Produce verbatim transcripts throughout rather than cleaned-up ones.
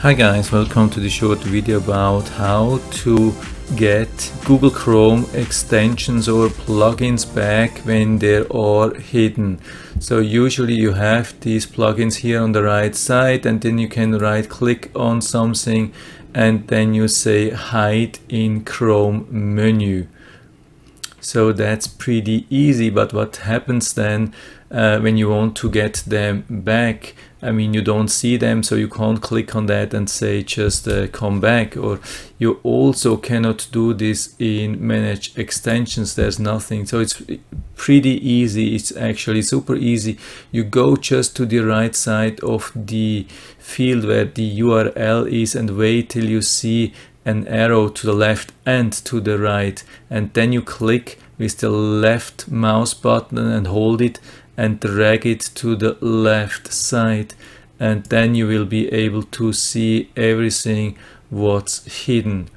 Hi guys, welcome to this short video about how to get Google Chrome extensions or plugins back when they are hidden. So usually you have these plugins here on the right side, and then you can right click on something and then you say hide in Chrome menu. So that's pretty easy, but what happens then uh, when you want to get them back? I mean, you don't see them, so you can't click on that and say just uh, come back. Or you also cannot do this in manage extensions. There's nothing. So it's pretty easy. It's actually super easy. You go just to the right side of the field where the U R L is and wait till you see an arrow to the left and to the right, and then you click with the left mouse button and hold it and drag it to the left side, and then you will be able to see everything what's hidden.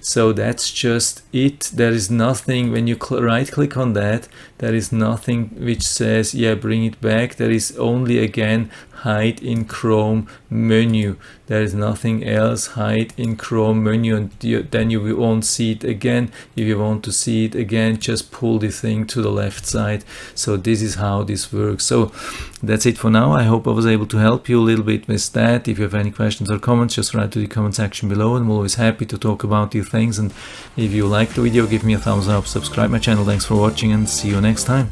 So that's just it. There is nothing when you right click on that. There is nothing which says yeah, bring it back. There is only again hide in Chrome menu. There is nothing else. Hide in Chrome menu, and you, then you won't see it again. If you want to see it again, just pull the thing to the left side. So this is how this works. So that's it for now. I hope I was able to help you a little bit with that. If you have any questions or comments, just write to the comment section below, and I'm always happy to talk about these things. And if you like the video, give me a thumbs up, subscribe my channel. Thanks for watching, and see you next time.